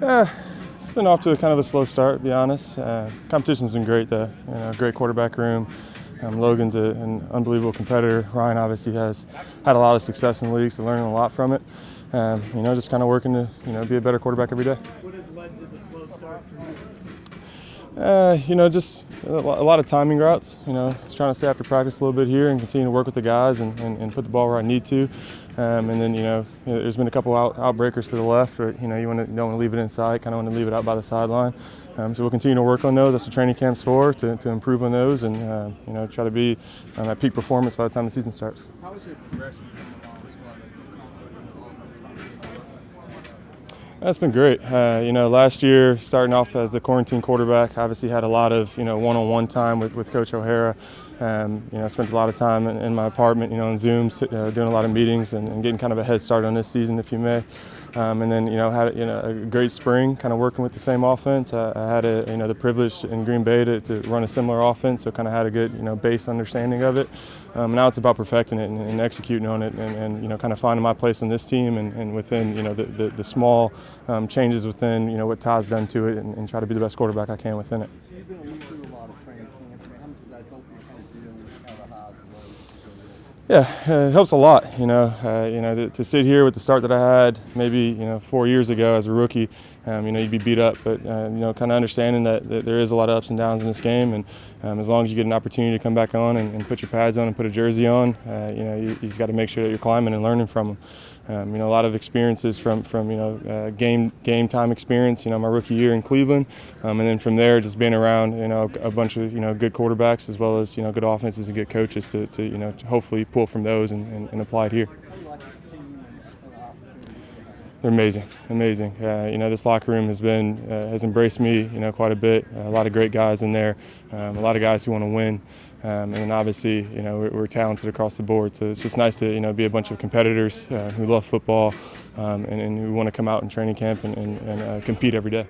It's been off to a kind of a slow start, to be honest. Competition's been great, though. You know, great quarterback room. Logan's an unbelievable competitor. Ryan obviously has had a lot of success in the league, so learning a lot from it. You know, just kind of working to be a better quarterback every day. What has led to the slow start for you? You know, just a lot of timing routes. You know, just trying to stay after practice a little bit here and continue to work with the guys and put the ball where I need to. And then, you know, there's been a couple outbreakers to the left. Or, you know, you don't want to leave it inside, kind of want to leave it out by the sideline. So we'll continue to work on those. That's what training camp's for, to improve on those and, you know, try to be at peak performance by the time the season starts. How is your progression going along as far as That's been great. You know, last year, starting off as the quarantine quarterback, obviously had a lot of, you know, one-on-one time with Coach O'Hara. You know, I spent a lot of time in my apartment, you know, on Zoom, doing a lot of meetings and getting kind of a head start on this season, if you may. And then, you know, had a great spring, kind of working with the same offense. I had the privilege in Green Bay to run a similar offense, so kind of had a good, you know, base understanding of it. Now it's about perfecting it and executing on it, and you know, kind of finding my place in this team and within, you know, the small changes within, you know, what Todd's done to it, and try to be the best quarterback I can within it. You've been through a lot of training camps. How much does that help you kind of deal with kind of how the road? Yeah, it helps a lot. You know, to sit here with the start that I had, maybe, you know, 4 years ago as a rookie, you know, you'd be beat up, but you know, kind of understanding that there is a lot of ups and downs in this game, and as long as you get an opportunity to come back on and put your pads on and put a jersey on, you know, you just got to make sure that you're climbing and learning from them. You know, a lot of experiences from you know, game time experience, you know, my rookie year in Cleveland, and then from there just being around, you know, a bunch of, you know, good quarterbacks as well as, you know, good offenses and good coaches to you know, to hopefully pull from those and apply it here. They're amazing, amazing. You know, this locker room has embraced me, you know, quite a bit. A lot of great guys in there, a lot of guys who want to win, and then obviously, you know, we're talented across the board. So it's just nice to, you know, be a bunch of competitors who love football and who want to come out in training camp and compete every day.